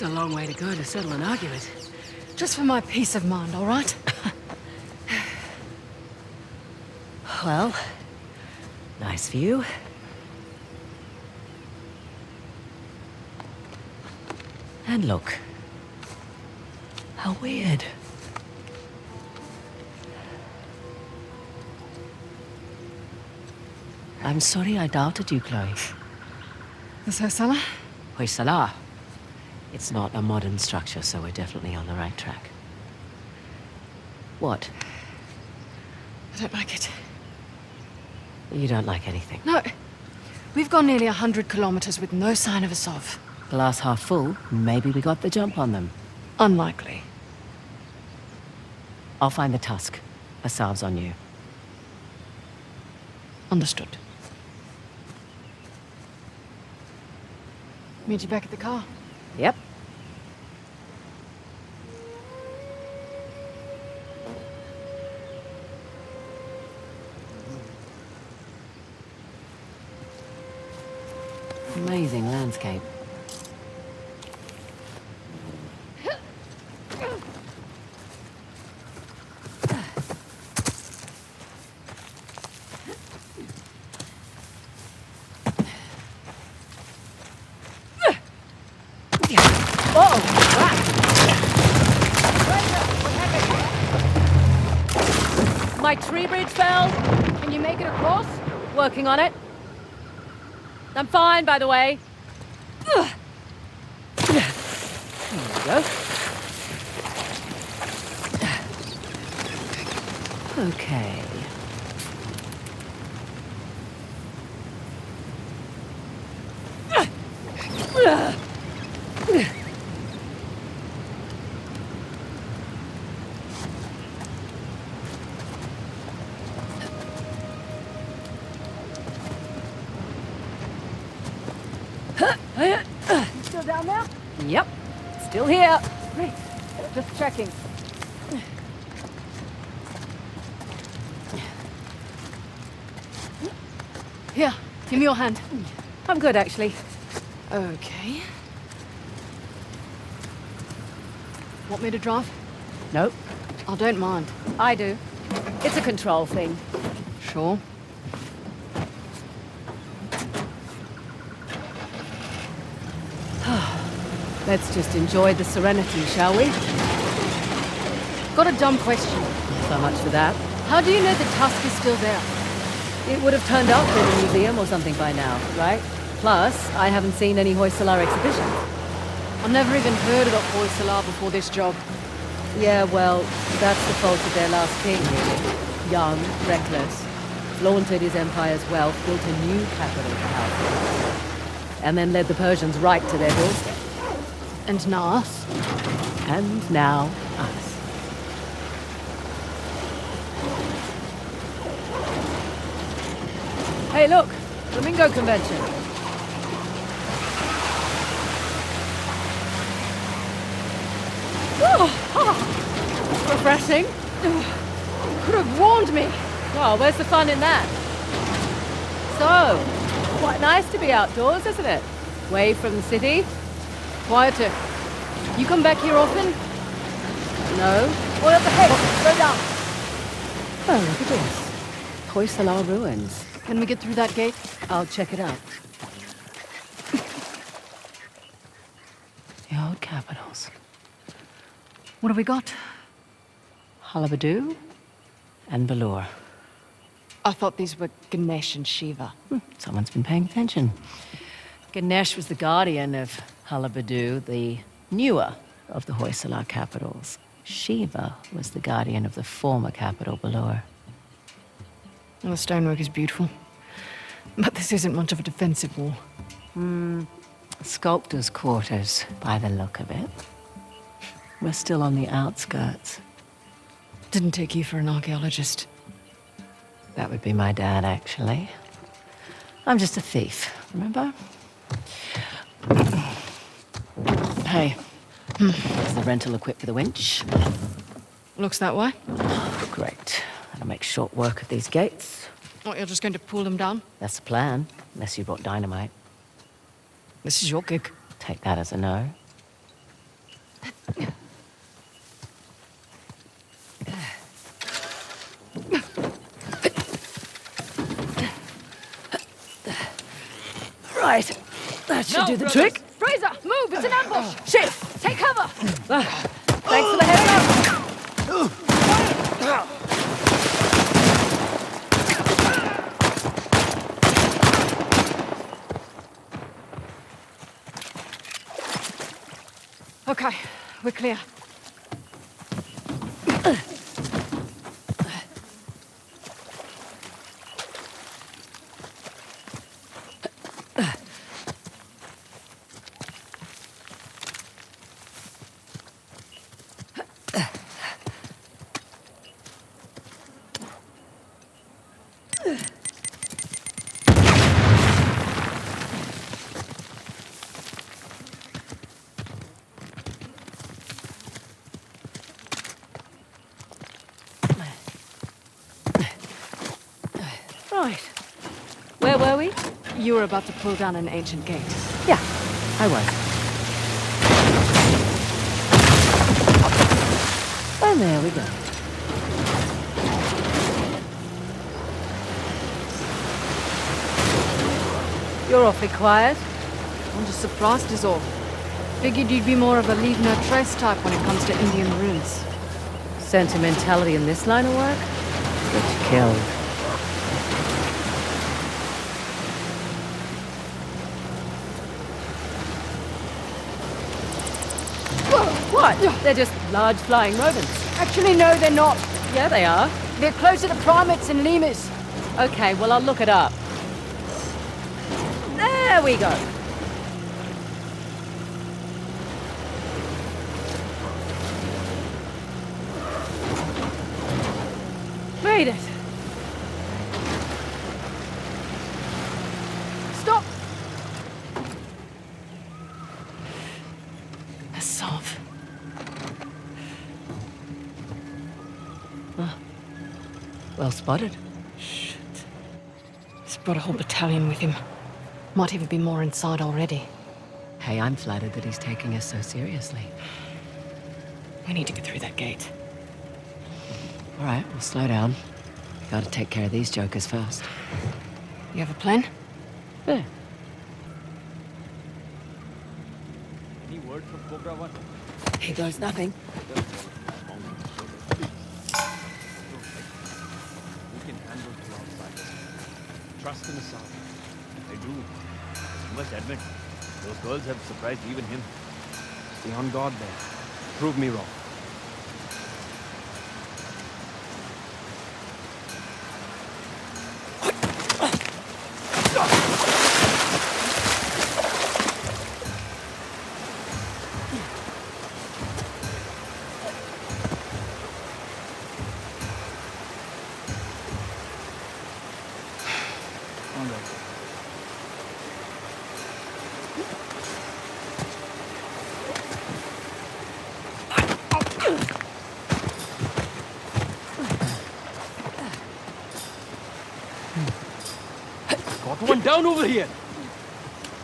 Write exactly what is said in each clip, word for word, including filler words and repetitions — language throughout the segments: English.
It's a long way to go to settle an argument. Just for my peace of mind, all right? Well, nice view. And look. How weird. I'm sorry I doubted you, Chloe. Is Hoysala? Hoysala. It's not a modern structure, so we're definitely on the right track. What? I don't like it. You don't like anything? No. We've gone nearly a hundred kilometers with no sign of Asav. Glass half full, maybe we got the jump on them. Unlikely. I'll find the tusk. Asav's on you. Understood. Meet you back at the car? Yep. Amazing landscape. My tree bridge fell. Can you make it across? Working on it. I'm fine, by the way. There you go. Okay. Down there? Yep. Still here. Great. Just checking. Here, give me your hand. I'm good, actually. Okay. Want me to drive? Nope. I don't mind. I do. It's a control thing. Sure. Let's just enjoy the serenity, shall we? Got a dumb question. So much for that. How do you know the tusk is still there? It would have turned up in a museum or something by now, right? Plus, I haven't seen any Hoysala exhibitions. I've never even heard about Hoysala before this job. Yeah, well, that's the fault of their last king, really. Young, reckless. Flaunted his empire's wealth, built a new capital for Halebidu. And then led the Persians right to their doorstep. And now us. And now us. Hey, look! Flamingo convention. Oh, oh, refreshing. You could have warned me. Well, where's the fun in that? So, quite nice to be outdoors, isn't it? Away from the city. Quieter. You come back here often? No. What up the heck? Go down. Oh, look at this. Hoysala ruins. Can we get through that gate? I'll check it out. The old capitals. What have we got? Halebidu and Belur. I thought these were Ganesh and Shiva. Hmm. Someone's been paying attention. Ganesh was the guardian of Halebidu, the newer of the Hoysala capitals. Shiva was the guardian of the former capital, Belur. Well, the stonework is beautiful, but this isn't much of a defensive wall. Mm, sculptor's quarters, by the look of it. We're still on the outskirts. Didn't take you for an archaeologist. That would be my dad, actually. I'm just a thief, remember? Hey, is the rental equipped for the winch? Looks that way. Oh, great. That'll make short work of these gates. What, you're just going to pull them down? That's the plan, unless you brought dynamite. This is your gig. Take that as a no. Right, that should no, do the brothers. Trick. Fraser, move! It's an ambush! Shit, take cover! Thanks for the heads up! Okay, we're clear. You were about to pull down an ancient gate. Yeah, I was. And there we go. You're awfully quiet. I'm just surprised is all. Figured you'd be more of a leave no trace type when it comes to Indian runes. Sentimentality in this line of work? It's killed. They're just large flying rodents. Actually, no, they're not. Yeah, they are. They're closer to primates and lemurs. Okay, well, I'll look it up. There we go. Made it. Stop. Asav. Well spotted. Shit. He's brought a whole battalion with him. Might even be more inside already. Hey, I'm flattered that he's taking us so seriously. We need to get through that gate. All right, we'll slow down. We gotta take care of these jokers first. You have a plan? Yeah. Any word from Cobra One? He goes nothing. Trust in the Sarve. I do. You must admit, those girls have surprised even him. Stay on guard there. Prove me wrong. One down over here.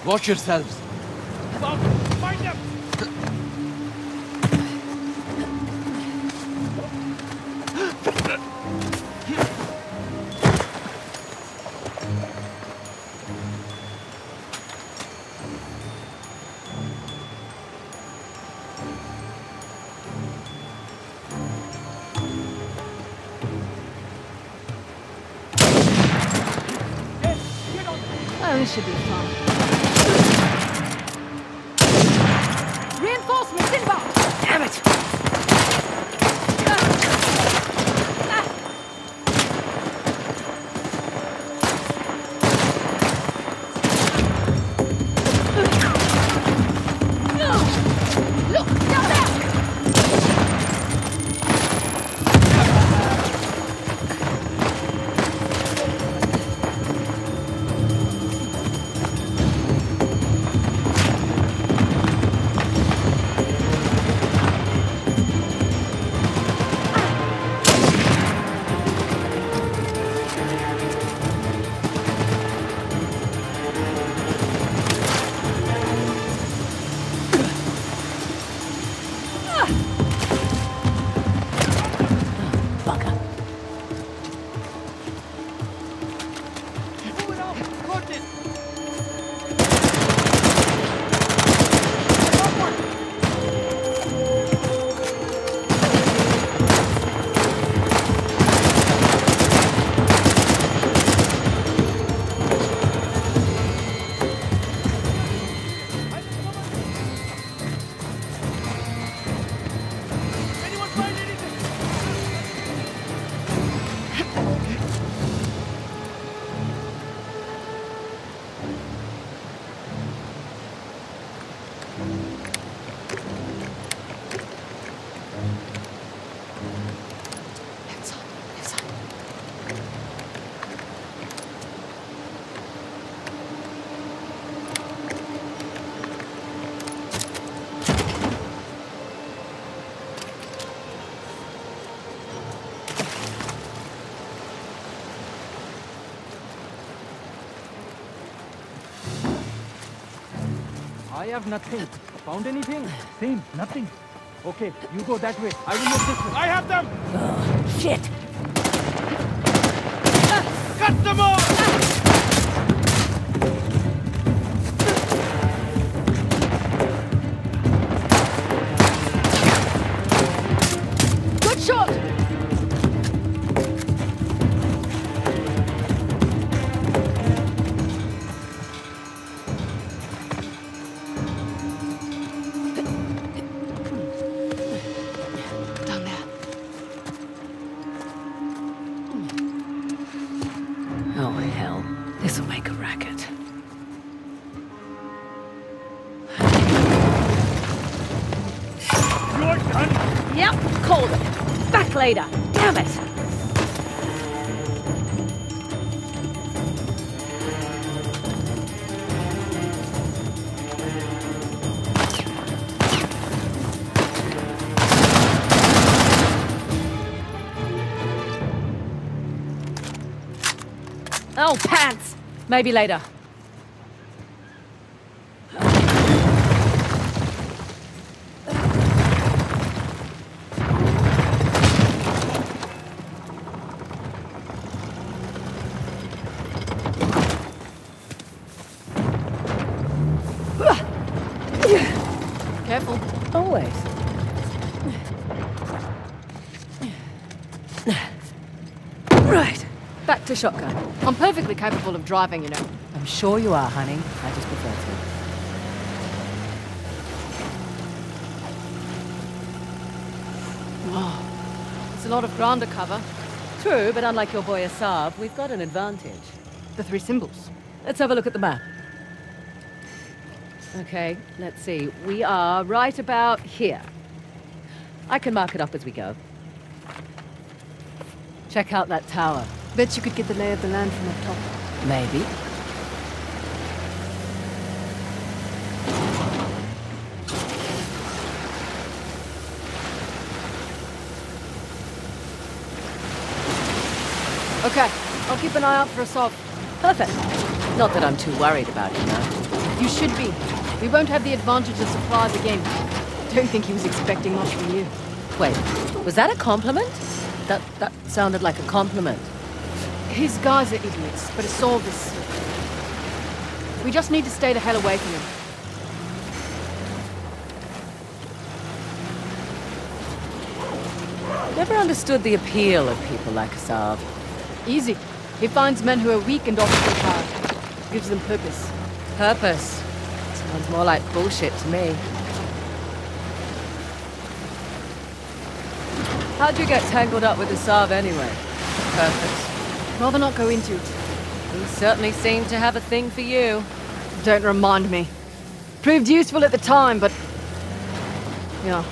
Watch yourselves. Bob, find them. Should be fun. Reinforcements inbound! Damn it! Look, down I have nothing. Found anything? Same, nothing. Okay, you go that way. I will look this way. I have them! Oh, shit! Cut them off! Later. Damn it! Oh, pants! Maybe later. To shotgun. I'm perfectly capable of driving, you know. I'm sure you are, honey. I just prefer to. Wow. It's a lot of ground to cover. True, but unlike your boy Asav, we've got an advantage. The three symbols. Let's have a look at the map. Okay, let's see. We are right about here. I can mark it up as we go. Check out that tower. Bet you could get the lay of the land from up top. Maybe. Okay, I'll keep an eye out for a sob. Perfect. Not that I'm too worried about it, though. You should be. We won't have the advantage of surprise again. Don't think he was expecting much from you. Wait, was that a compliment? That, that sounded like a compliment. His guys are idiots, but it's all this. We just need to stay the hell away from him. Never understood the appeal of people like Asav. Easy. He finds men who are weak and often hard. Gives them purpose. Purpose? Sounds more like bullshit to me. How'd you get tangled up with Asav anyway? Purpose. Rather not go into it. You certainly seem to have a thing for you. Don't remind me. Proved useful at the time, but... yeah.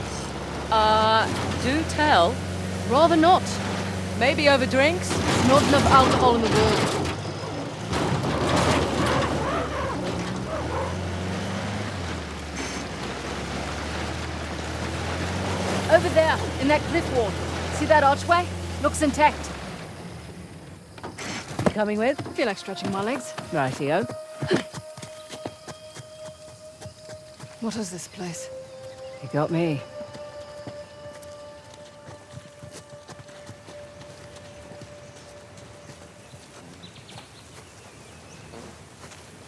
Uh, do tell. Rather not. Maybe over drinks? Not enough alcohol in the world. Over there, in that cliff wall. See that archway? Looks intact. Coming with? I feel like stretching my legs. Rightio. What is this place? You got me.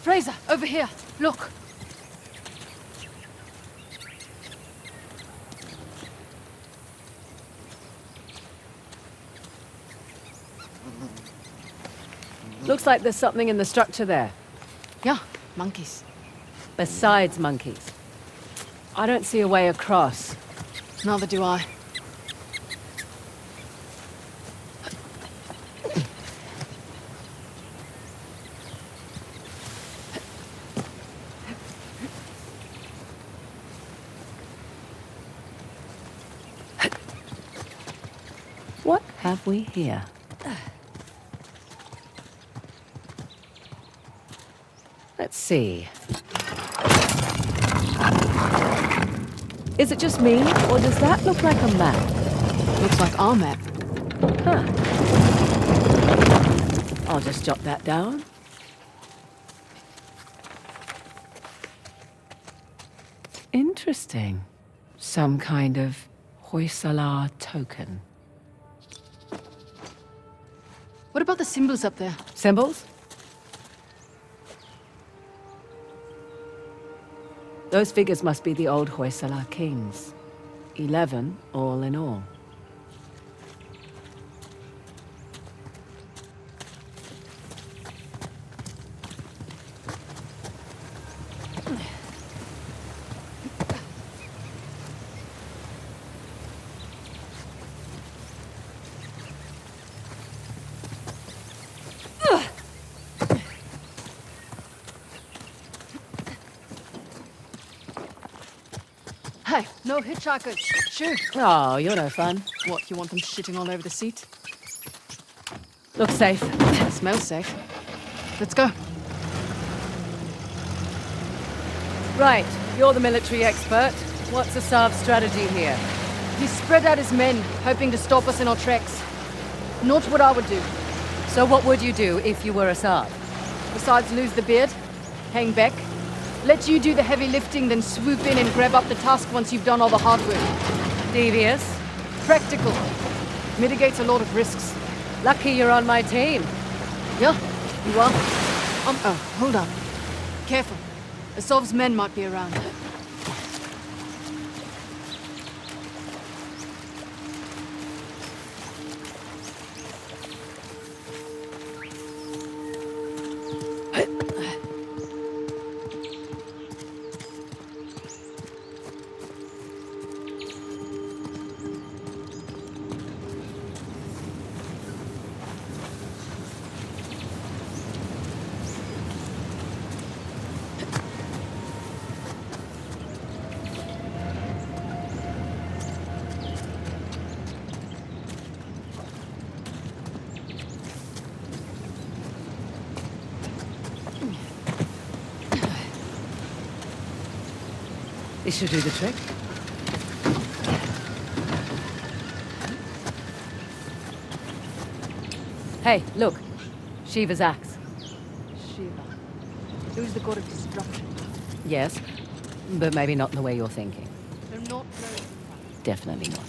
Fraser, over here. Look. Looks like there's something in the structure there. Yeah, monkeys. Besides monkeys. I don't see a way across. Neither do I. What have we here? Let's see. Is it just me, or does that look like a map? Looks like our map. Huh. I'll just jot that down. Interesting. Some kind of Hoysala token. What about the symbols up there? Symbols? Those figures must be the old Hoysala kings. Eleven, all in all. No hitchhikers. Shoot. Oh, you're no fun. What, you want them shitting all over the seat? Looks safe. Smells safe. Let's go. Right, you're the military expert. What's Asav's strategy here? He's spread out his men, hoping to stop us in our tracks. Not what I would do. So what would you do if you were Asav? Besides lose the beard, hang back, let you do the heavy lifting, then swoop in and grab up the task once you've done all the hard work. Devious. Practical. Mitigates a lot of risks. Lucky you're on my team. Yeah, you are. Um, oh, hold on. Careful. Asav's men might be around. It should do the trick. Hey, look. Shiva's axe. Shiva. Who's the god of destruction? Yes, but maybe not in the way you're thinking. They're not very... Definitely not.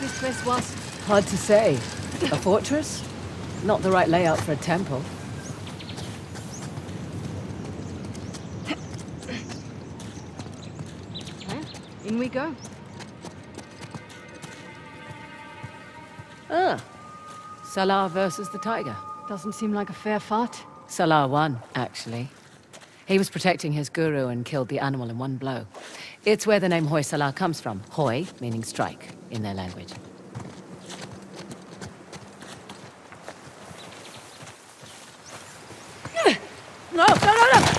This place was? Hard to say. A fortress? Not the right layout for a temple. Huh? In we go. Ah. Salah versus the tiger. Doesn't seem like a fair fight. Salah won, actually. He was protecting his guru and killed the animal in one blow. It's where the name Hoysala comes from. Hoy, meaning strike, in their language. No, no, no, no!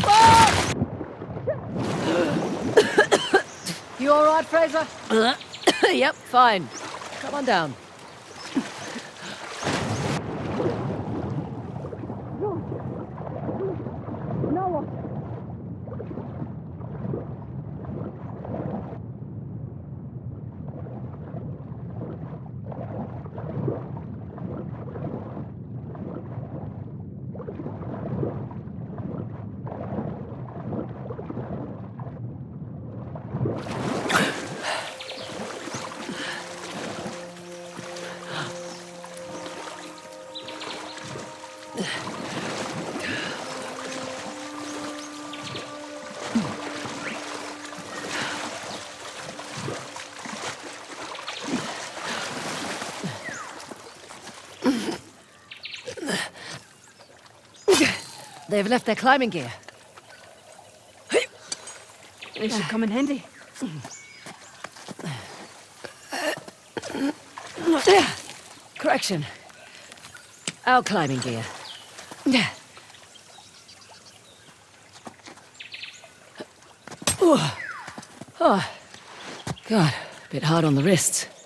Oh! You all right, Fraser? Yep, fine. Come on down. They've left their climbing gear. They should come in handy. Correction. Our climbing gear. Oh, God. A bit hard on the wrists.